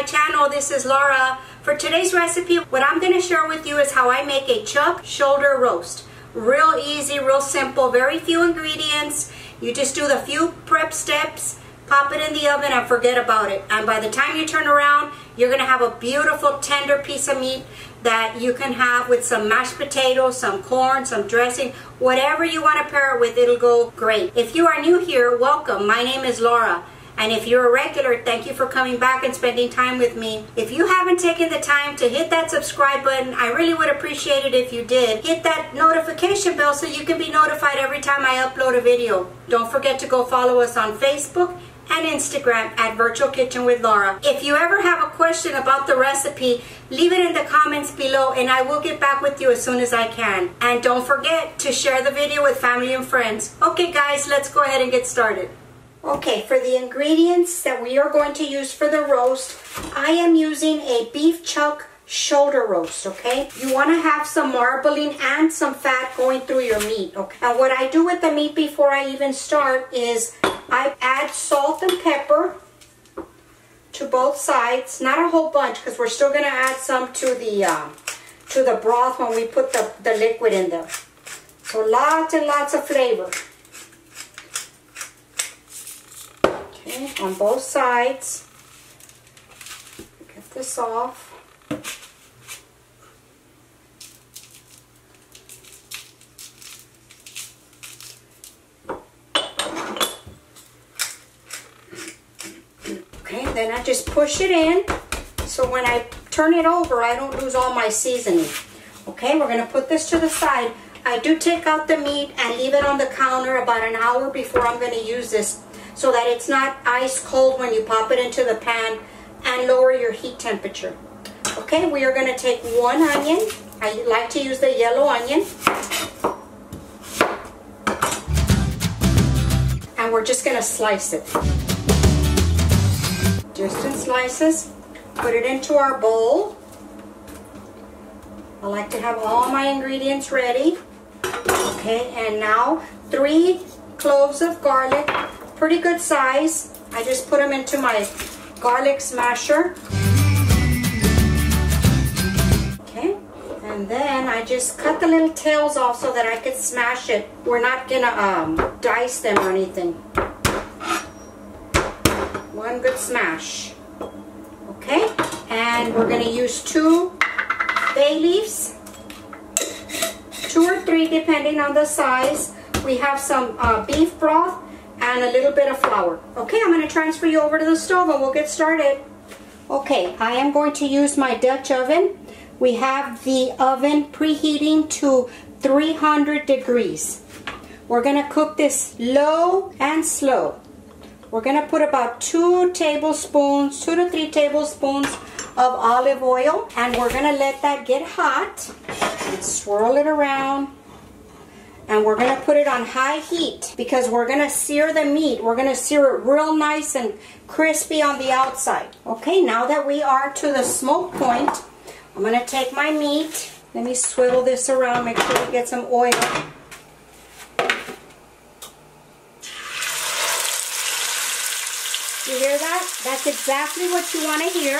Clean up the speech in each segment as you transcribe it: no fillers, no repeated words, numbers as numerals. my channel. This is Laura. For today's recipe, what I'm going to share with you is how I make a chuck shoulder roast. Real easy, real simple, very few ingredients. You just do the few prep steps, pop it in the oven and forget about it. And by the time you turn around, you're going to have a beautiful tender piece of meat that you can have with some mashed potatoes, some corn, some dressing, whatever you want to pair it with, it'll go great. If you are new here, welcome. My name is Laura. And if you're a regular, thank you for coming back and spending time with me. If you haven't taken the time to hit that subscribe button, I really would appreciate it if you did. Hit that notification bell so you can be notified every time I upload a video. Don't forget to go follow us on Facebook and Instagram at Virtual Kitchen with Laura. If you ever have a question about the recipe, leave it in the comments below and I will get back with you as soon as I can. And don't forget to share the video with family and friends. Okay guys, let's go ahead and get started. Okay, for the ingredients that we are going to use for the roast, I am using a beef chuck shoulder roast, okay? You want to have some marbling and some fat going through your meat, okay? And what I do with the meat before I even start is I add salt and pepper to both sides. Not a whole bunch because we're still going to add some to the broth when we put the liquid in there. So lots and lots of flavor. On both sides, get this off. Okay, then I just push it in so when I turn it over, I don't lose all my seasoning. Okay, we're going to put this to the side. I do take out the meat and leave it on the counter about an hour before I'm going to use this, so that it's not ice cold when you pop it into the pan, and lower your heat temperature. Okay, we are going to take one onion. I like to use the yellow onion. And we're just going to slice it. Just in slices. Put it into our bowl. I like to have all my ingredients ready. Okay, and now 3 cloves of garlic. Pretty good size. I just put them into my garlic smasher. Okay, and then I just cut the little tails off so that I could smash it. We're not gonna dice them or anything. One good smash. Okay, and we're gonna use 2 bay leaves, 2 or 3 depending on the size. We have some beef broth and a little bit of flour. Okay, I'm going to transfer you over to the stove and we'll get started. Okay, I am going to use my Dutch oven. We have the oven preheating to 300 degrees. We're going to cook this low and slow. We're going to put about 2 to 3 tablespoons of olive oil, and we're going to let that get hot. And swirl it around. And we're going to put it on high heat because we're going to sear the meat. We're going to sear it real nice and crispy on the outside. Okay, now that we are to the smoke point, I'm going to take my meat. Let me swivel this around, make sure we get some oil. You hear that? That's exactly what you want to hear.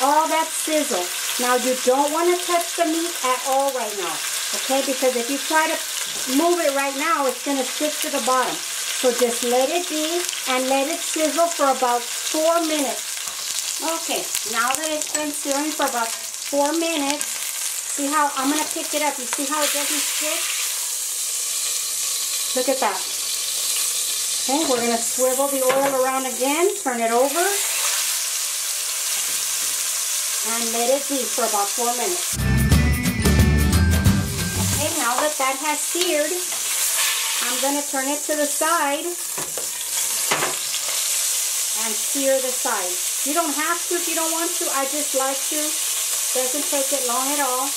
All that sizzle. Now you don't want to touch the meat at all right now. Okay, because if you try to move it right now, it's going to stick to the bottom. So just let it be and let it sizzle for about 4 minutes. Okay, now that it's been searing for about 4 minutes, see how I'm going to pick it up. You see how it doesn't stick? Look at that. Okay, we're going to swivel the oil around again, turn it over, and let it be for about 4 minutes. Now that that has seared, I'm going to turn it to the side and sear the sides. You don't have to if you don't want to. I just like to. Doesn't take it long at all.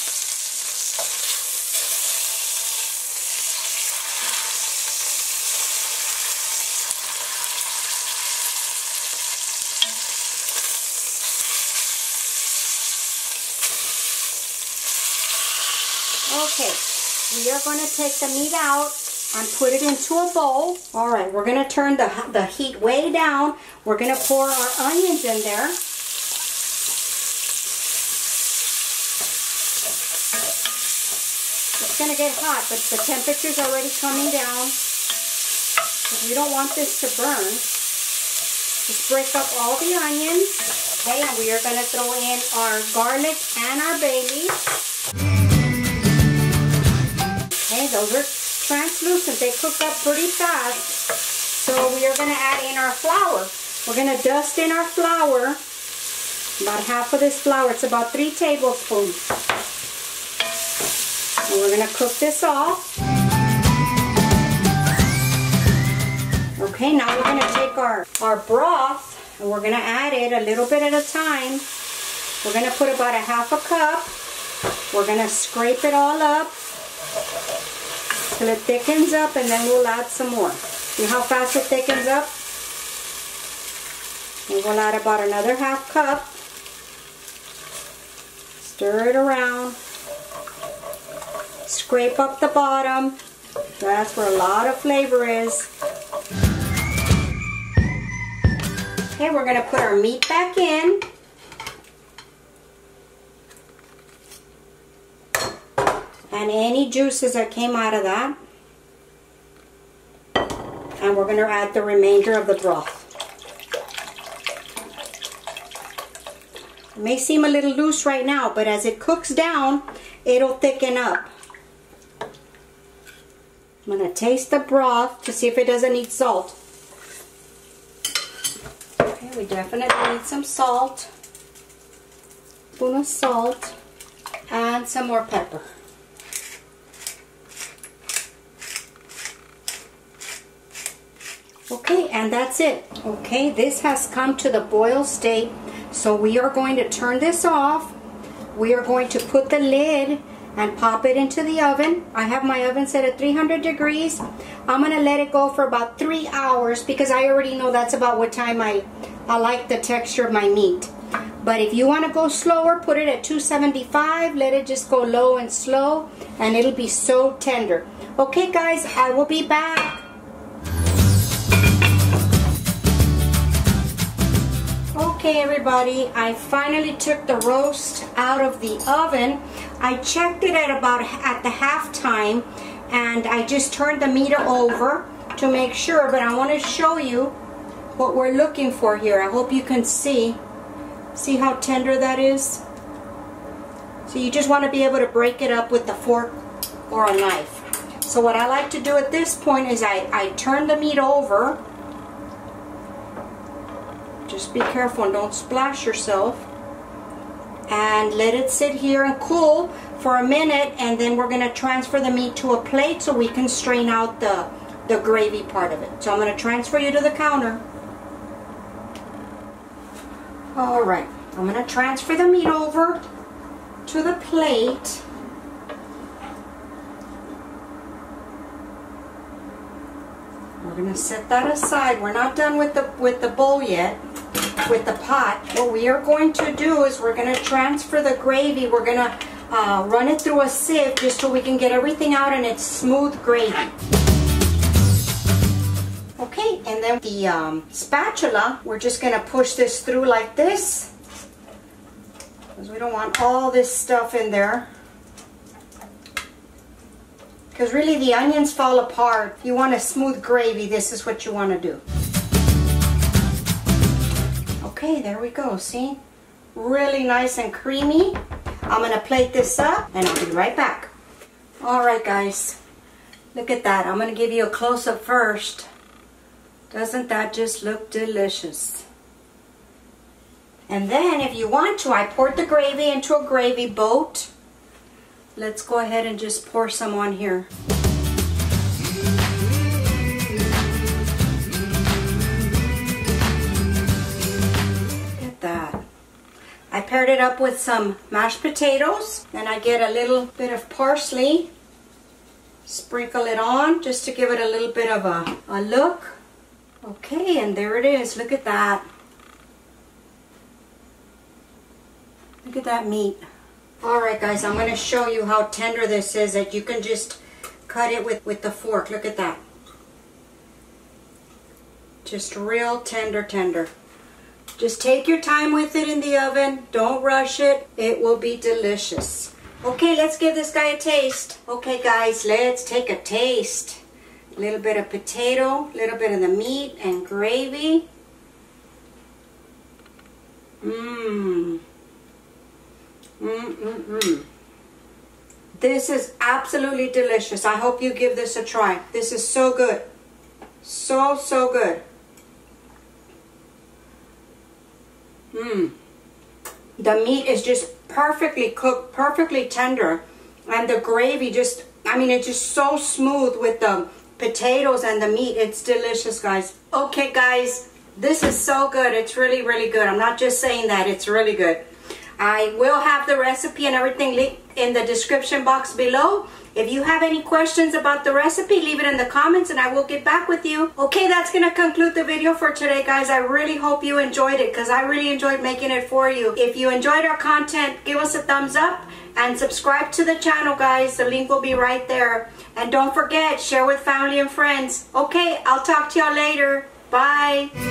Okay. We are going to take the meat out and put it into a bowl. All right, we're going to turn the heat way down. We're going to pour our onions in there. It's going to get hot, but the temperature's already coming down. We don't want this to burn. Just break up all the onions. Okay, and we are going to throw in our garlic and our bay leaves. Okay, those are translucent. They cook up pretty fast. So we are going to add in our flour. We're going to dust in our flour. About half of this flour. It's about 3 tablespoons. And we're going to cook this off. Okay, now we're going to take our broth and we're going to add it a little bit at a time. We're going to put about a half a cup. We're going to scrape it all up till it thickens up, and then we'll add some more. See how fast it thickens up? And we'll add about another half cup. Stir it around. Scrape up the bottom. That's where a lot of flavor is. Okay, we're going to put our meat back in. And any juices that came out of that. And we're going to add the remainder of the broth. It may seem a little loose right now, but as it cooks down, it'll thicken up. I'm going to taste the broth to see if it doesn't need salt. Okay, we definitely need some salt. A spoon of salt and some more pepper. Okay, and that's it. Okay, this has come to the boil state. So we are going to turn this off. We are going to put the lid and pop it into the oven. I have my oven set at 300 degrees. I'm going to let it go for about 3 hours because I already know that's about what time I like the texture of my meat. But if you want to go slower, put it at 275. Let it just go low and slow, and it'll be so tender. Okay, guys, I will be back. Okay, everybody, I finally took the roast out of the oven. I checked it at the halftime, and I just turned the meat over to make sure, but I want to show you what we're looking for here. I hope you can see how tender that is. So you just want to be able to break it up with the fork or a knife. So what I like to do at this point is I turn the meat over. Just be careful and don't splash yourself. And let it sit here and cool for a minute, and then we're going to transfer the meat to a plate so we can strain out the gravy part of it. So I'm going to transfer you to the counter. Alright, I'm going to transfer the meat over to the plate. We're going to set that aside. We're not done with the bowl yet. With the pot, what we are going to do is we're going to transfer the gravy. We're going to run it through a sieve just so we can get everything out and it's smooth gravy. Okay, and then the spatula, we're just going to push this through like this because we don't want all this stuff in there. Because really the onions fall apart. If you want a smooth gravy, this is what you want to do. Okay, there we go, see? Really nice and creamy. I'm gonna plate this up and I'll be right back. All right, guys, look at that. I'm gonna give you a close-up first. Doesn't that just look delicious? And then if you want to, I poured the gravy into a gravy boat. Let's go ahead and just pour some on here. I paired it up with some mashed potatoes, and I get a little bit of parsley. Sprinkle it on just to give it a little bit of a look. Okay, and there it is. Look at that. Look at that meat. Alright, guys, I'm going to show you how tender this is, that you can just cut it with the fork. Look at that. Just real tender. Just take your time with it in the oven. Don't rush it. It will be delicious. Okay, let's give this guy a taste. Okay guys, let's take a taste. A little bit of potato, a little bit of the meat and gravy. Mmm. Mm-mm-mm. This is absolutely delicious. I hope you give this a try. This is so good. So, so good. Mmm. The meat is just perfectly cooked, perfectly tender. And the gravy just, I mean, it's just so smooth with the potatoes and the meat. It's delicious, guys. Okay, guys, this is so good. It's really, really good. I'm not just saying that. It's really good. I will have the recipe and everything linked in the description box below. If you have any questions about the recipe, leave it in the comments and I will get back with you. Okay, that's going to conclude the video for today, guys. I really hope you enjoyed it because I really enjoyed making it for you. If you enjoyed our content, give us a thumbs up and subscribe to the channel, guys. The link will be right there. And don't forget, share with family and friends. Okay, I'll talk to y'all later. Bye.